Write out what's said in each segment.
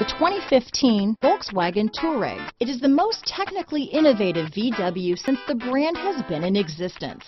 The 2015 Volkswagen Touareg. It is the most technically innovative VW since the brand has been in existence.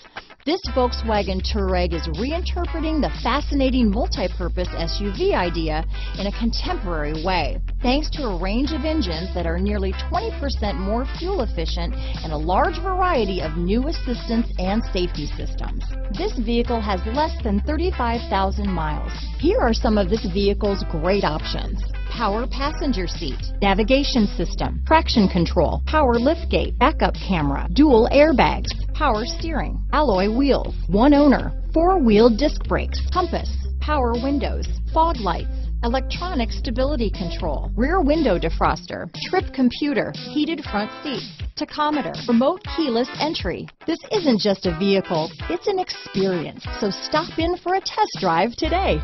This Volkswagen Touareg is reinterpreting the fascinating multi-purpose SUV idea in a contemporary way. Thanks to a range of engines that are nearly 20% more fuel efficient and a large variety of new assistance and safety systems. This vehicle has less than 35,000 miles. Here are some of this vehicle's great options. Power passenger seat, navigation system, traction control, power liftgate, backup camera, dual airbags, power steering, alloy wheels, one owner, four-wheel disc brakes, compass, power windows, fog lights, electronic stability control, rear window defroster, trip computer, heated front seats, tachometer, remote keyless entry. This isn't just a vehicle, it's an experience, so stop in for a test drive today.